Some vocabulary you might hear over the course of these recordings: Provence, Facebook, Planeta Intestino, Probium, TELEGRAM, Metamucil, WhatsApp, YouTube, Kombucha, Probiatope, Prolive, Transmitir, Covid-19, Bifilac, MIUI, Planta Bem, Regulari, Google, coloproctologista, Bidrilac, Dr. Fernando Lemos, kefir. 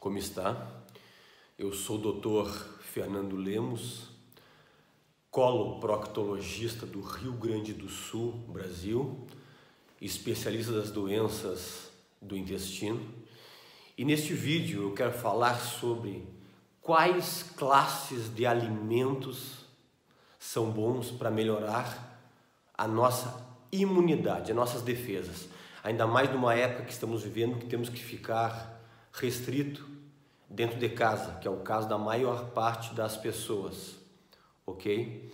Como está? Eu sou o Dr. Fernando Lemos, coloproctologista do Rio Grande do Sul, Brasil, especialista das doenças do intestino. E neste vídeo eu quero falar sobre quais classes de alimentos são bons para melhorar a nossa imunidade, as nossas defesas. Ainda mais numa época que estamos vivendo, que temos que ficar restrito dentro de casa, que é o caso da maior parte das pessoas, ok?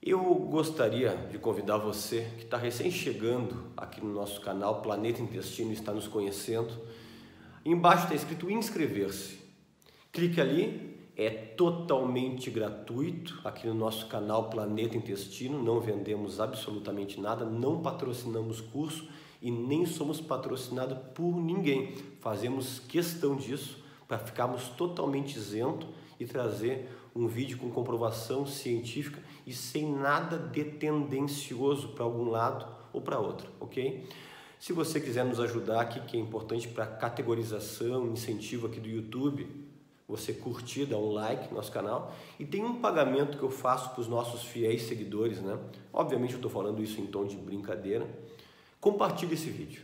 Eu gostaria de convidar você que está recém chegando aqui no nosso canal Planeta Intestino e está nos conhecendo. Embaixo está escrito inscrever-se. Clique ali, é totalmente gratuito aqui no nosso canal Planeta Intestino. Não vendemos absolutamente nada, não patrocinamos curso e nem somos patrocinados por ninguém. Fazemos questão disso para ficarmos totalmente isento e trazer um vídeo com comprovação científica e sem nada de tendencioso para algum lado ou para outro, ok? Se você quiser nos ajudar aqui, que é importante para categorização, incentivo aqui do YouTube, você curtir, dar um like no nosso canal. E tem um pagamento que eu faço para os nossos fiéis seguidores, né? Obviamente eu estou falando isso em tom de brincadeira. Compartilhe esse vídeo.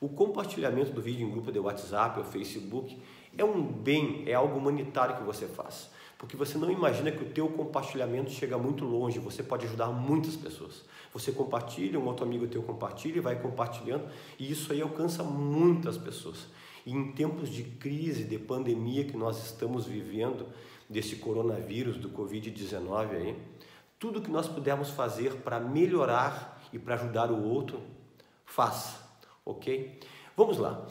O compartilhamento do vídeo em grupo de WhatsApp ou Facebook é um bem, é algo humanitário que você faz. Porque você não imagina que o teu compartilhamento chega muito longe, você pode ajudar muitas pessoas. Você compartilha, um outro amigo teu compartilha e vai compartilhando, e isso aí alcança muitas pessoas. E em tempos de crise, de pandemia que nós estamos vivendo, desse coronavírus, do Covid-19 aí, tudo que nós pudermos fazer para melhorar e para ajudar o outro, faça, ok? Vamos lá.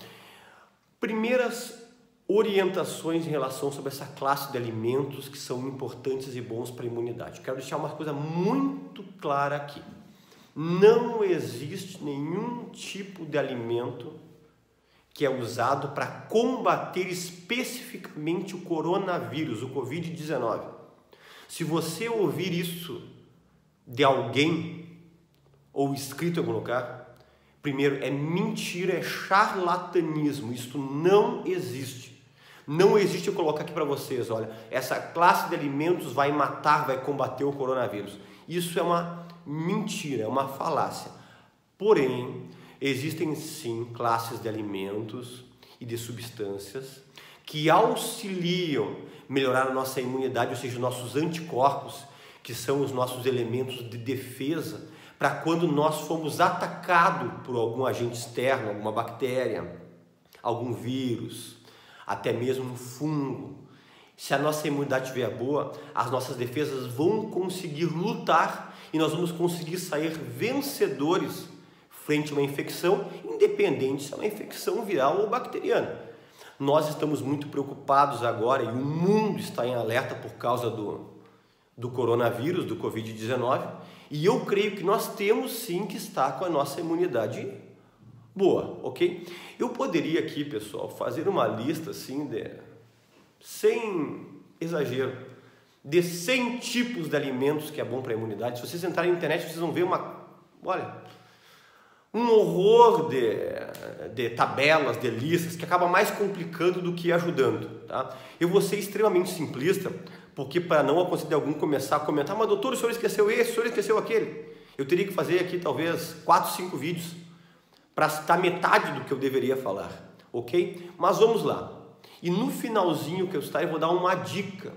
Primeiras orientações em relação sobre essa classe de alimentos que são importantes e bons para a imunidade. Quero deixar uma coisa muito clara aqui. Não existe nenhum tipo de alimento que é usado para combater especificamente o coronavírus, o Covid-19. Se você ouvir isso de alguém ou escrito em algum lugar, primeiro, é mentira, é charlatanismo, isso não existe. Não existe, eu colocar aqui para vocês, olha, essa classe de alimentos vai matar, vai combater o coronavírus. Isso é uma mentira, é uma falácia. Porém, existem sim classes de alimentos e de substâncias que auxiliam melhorar a nossa imunidade, ou seja, os nossos anticorpos, que são os nossos elementos de defesa, para quando nós formos atacados por algum agente externo, alguma bactéria, algum vírus, até mesmo um fungo. Se a nossa imunidade estiver boa, as nossas defesas vão conseguir lutar e nós vamos conseguir sair vencedores frente a uma infecção, independente se é uma infecção viral ou bacteriana. Nós estamos muito preocupados agora e o mundo está em alerta por causa do coronavírus, do Covid-19, e eu creio que nós temos sim que estar com a nossa imunidade boa, ok? Eu poderia aqui, pessoal, fazer uma lista assim, sem exagero, de 100 tipos de alimentos que é bom para a imunidade. Se vocês entrarem na internet, vocês vão ver um horror de tabelas, de listas, que acaba mais complicando do que ajudando, tá? Eu vou ser extremamente simplista, porque para não acontecer de algum começar a comentar, mas doutor, o senhor esqueceu esse, o senhor esqueceu aquele. Eu teria que fazer aqui talvez 4, 5 vídeos para citar metade do que eu deveria falar, ok? Mas vamos lá. E no finalzinho que eu estarei, eu vou dar uma dica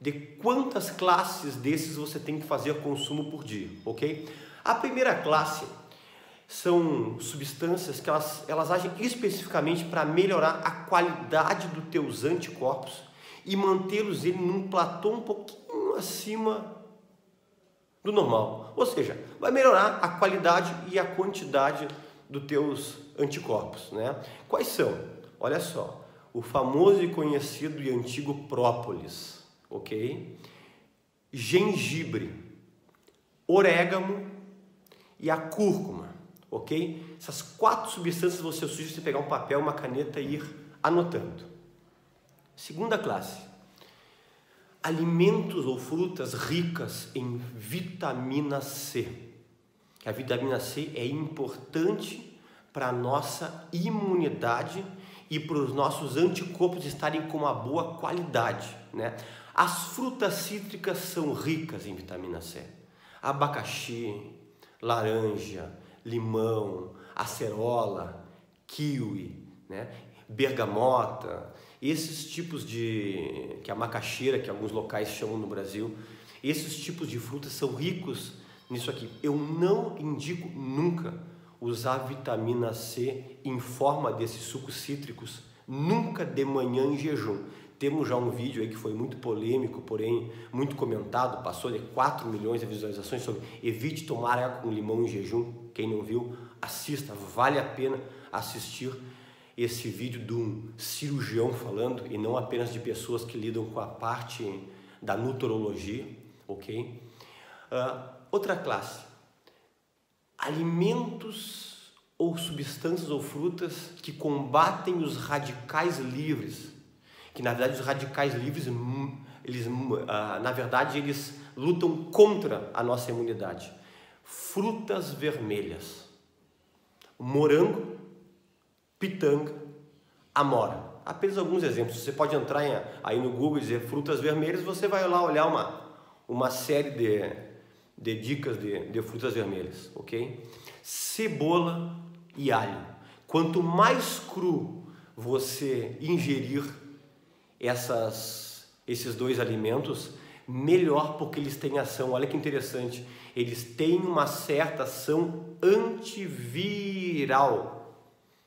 de quantas classes desses você tem que fazer consumo por dia, ok? A primeira classe são substâncias que elas agem especificamente para melhorar a qualidade dos teus anticorpos e mantê-los num platô um pouquinho acima do normal. Ou seja, vai melhorar a qualidade e a quantidade dos teus anticorpos, né? Quais são? Olha só, o famoso e conhecido e antigo própolis, ok? Gengibre, orégano e a cúrcuma, ok? Essas 4 substâncias você sugere você pegar um papel, uma caneta e ir anotando. Segunda classe, alimentos ou frutas ricas em vitamina C. A vitamina C é importante para a nossa imunidade e para os nossos anticorpos estarem com uma boa qualidade, né? As frutas cítricas são ricas em vitamina C. Abacaxi, laranja, limão, acerola, kiwi, né? Bergamota, esses tipos de... que é a macaxeira, que alguns locais chamam no Brasil. Esses tipos de frutas são ricos nisso aqui. Eu não indico nunca usar vitamina C em forma desses sucos cítricos, nunca de manhã em jejum. Temos já um vídeo aí que foi muito polêmico, porém muito comentado, passou de 4 milhões de visualizações sobre evite tomar água com limão em jejum. Quem não viu, assista, vale a pena assistir esse vídeo de um cirurgião falando e não apenas de pessoas que lidam com a parte da nutrologia, ok? Outra classe, alimentos ou substâncias ou frutas que combatem os radicais livres, que na verdade os radicais livres, eles lutam contra a nossa imunidade. Frutas vermelhas, morango, pitanga, amora. Apenas alguns exemplos. Você pode entrar aí no Google e dizer frutas vermelhas, você vai lá olhar uma série de dicas de frutas vermelhas, ok? Cebola e alho. Quanto mais cru você ingerir esses dois alimentos, melhor, porque eles têm ação. Olha que interessante, eles têm uma certa ação antiviral,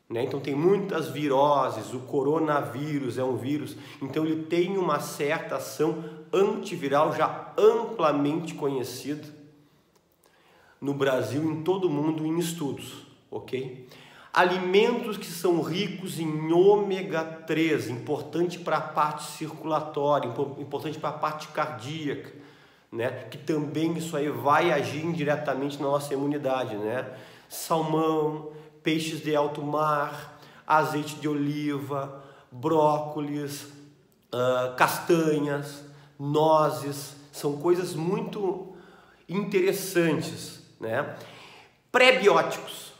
né? Então tem muitas viroses, o coronavírus é um vírus, então ele tem uma certa ação antiviral já amplamente conhecida no Brasil, em todo o mundo, em estudos, ok? Alimentos que são ricos em ômega 3, importante para a parte circulatória, importante para a parte cardíaca, né? Que também isso aí vai agir indiretamente na nossa imunidade, né? Salmão, peixes de alto mar, azeite de oliva, brócolis, castanhas, nozes, são coisas muito interessantes, né? Prebióticos.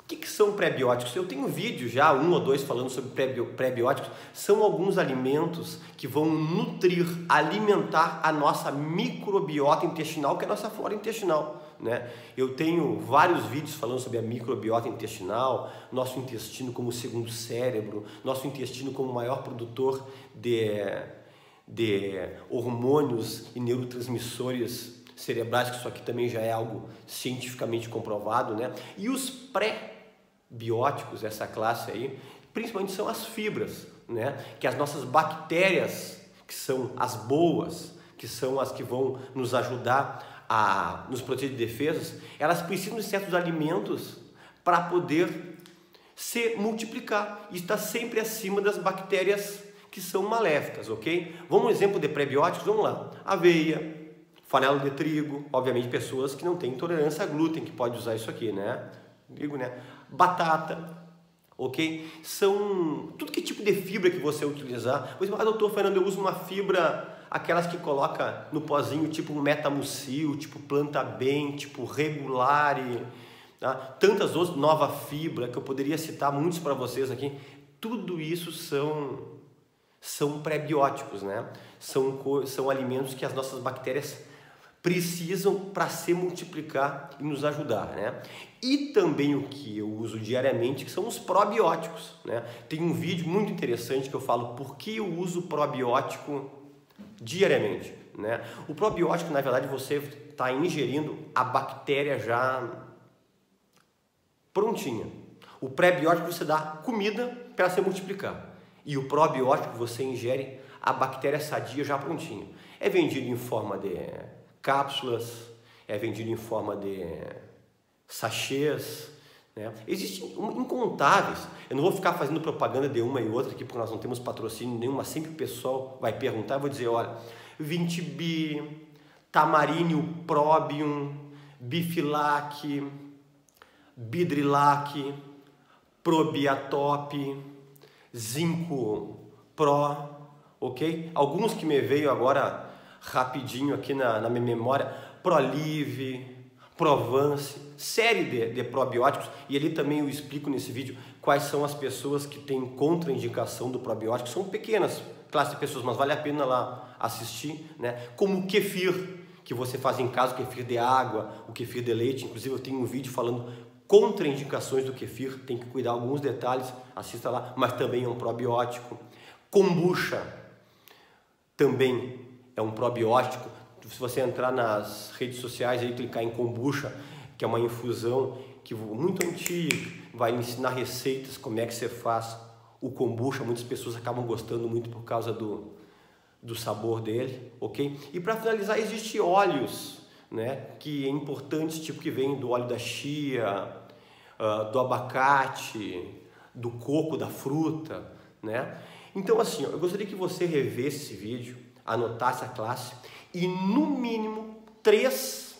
O que são prebióticos? Eu tenho um vídeo já, um ou dois, falando sobre prebióticos. São alguns alimentos que vão nutrir, alimentar a nossa microbiota intestinal, que é a nossa flora intestinal, né? Eu tenho vários vídeos falando sobre a microbiota intestinal, nosso intestino como segundo cérebro, nosso intestino como maior produtor de hormônios e neurotransmissores cerebrais, que isso aqui também já é algo cientificamente comprovado, né? E os pré-bióticos, essa classe aí, principalmente são as fibras, né? Que as nossas bactérias, que são as boas, que são as que vão nos ajudar a nos proteger de defesas, elas precisam de certos alimentos para poder se multiplicar e está sempre acima das bactérias que são maléficas, ok? Vamos um exemplo de prebióticos, vamos lá. Aveia, farelo de trigo, obviamente pessoas que não têm intolerância a glúten, que pode usar isso aqui, né? Trigo, né? Batata, ok? São tudo que tipo de fibra que você utilizar. Mas, doutor Fernando, eu uso uma fibra, aquelas que coloca no pozinho, tipo Metamucil, tipo Planta Bem, tipo Regulari, tá? Tantas outras, Nova Fibra, que eu poderia citar muitos para vocês aqui. Tudo isso são prebióticos, né? São alimentos que as nossas bactérias precisam para se multiplicar e nos ajudar, né? E também o que eu uso diariamente, que são os probióticos, né? Tem um vídeo muito interessante que eu falo por que eu uso probiótico diariamente, né? O probiótico, na verdade, você está ingerindo a bactéria já prontinha. O pré-biótico você dá comida para se multiplicar. E o probiótico você ingere a bactéria sadia já prontinha. É vendido em forma de cápsulas, é vendido em forma de sachês, né? Existem incontáveis. Eu não vou ficar fazendo propaganda de uma e outra aqui, porque nós não temos patrocínio nenhuma. Sempre o pessoal vai perguntar, eu vou dizer, olha, 20B, Tamarínio Probium, Bifilac, Bidrilac, Probiatope, Zinco Pro, ok? Alguns que me veio agora rapidinho aqui na minha memória, Prolive, Provence, série de probióticos, e ali também eu explico nesse vídeo quais são as pessoas que têm contraindicação do probiótico. São pequenas classes de pessoas, mas vale a pena lá assistir, né? Como o kefir, que você faz em casa, o kefir de água, o kefir de leite. Inclusive eu tenho um vídeo falando contraindicações do kefir, tem que cuidar alguns detalhes, assista lá, mas também é um probiótico. Kombucha também é um probiótico. Se você entrar nas redes sociais e clicar em kombucha, que é uma infusão que muito antiga, vai ensinar receitas, como é que você faz o kombucha. Muitas pessoas acabam gostando muito por causa do sabor dele, ok? E para finalizar, existem óleos, né, que é importante, tipo que vem do óleo da chia, do abacate, do coco, da fruta, né? Então assim, ó, eu gostaria que você revesse esse vídeo, anotasse a classe, e no mínimo 3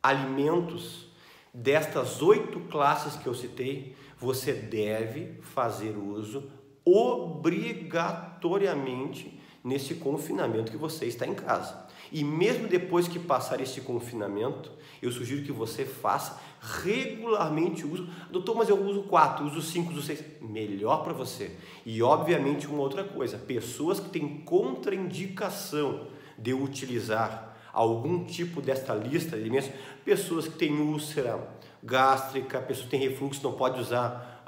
alimentos destas 8 classes que eu citei, você deve fazer uso obrigatoriamente nesse confinamento que você está em casa. E mesmo depois que passar esse confinamento, eu sugiro que você faça regularmente uso. Doutor, mas eu uso 4, uso 5, uso 6. Melhor para você. E obviamente uma outra coisa, pessoas que têm contraindicação de utilizar algum tipo desta lista de alimentos, pessoas que têm úlcera gástrica, pessoas que têm refluxo, não pode usar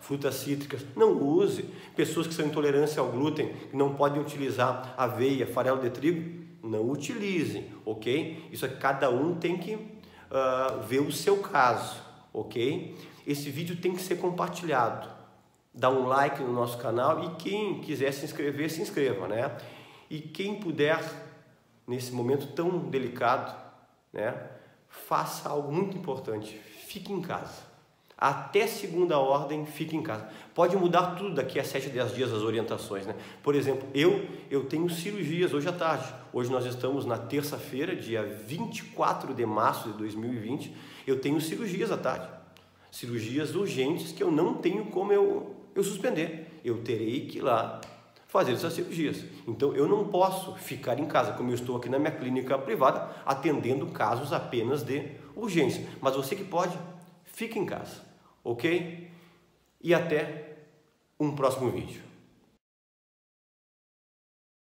frutas cítricas, não use. Pessoas que são intolerantes ao glúten, que não podem utilizar aveia, farelo de trigo, não utilize, ok? Isso é que cada um tem que ver o seu caso, ok? Esse vídeo tem que ser compartilhado, dá um like no nosso canal, e quem quiser se inscrever, se inscreva, né? E quem puder, nesse momento tão delicado, né, faça algo muito importante, fique em casa. Até segunda ordem, fique em casa. Pode mudar tudo daqui a 7 a 10 dias as orientações, né? Por exemplo, eu tenho cirurgias hoje à tarde. Hoje nós estamos na terça-feira, dia 24 de março de 2020. Eu tenho cirurgias à tarde. Cirurgias urgentes que eu não tenho como eu suspender. Eu terei que ir lá fazer essas cirurgias. Então eu não posso ficar em casa, como eu estou aqui na minha clínica privada, atendendo casos apenas de urgência. Mas você que pode, fique em casa, ok? E até um próximo vídeo.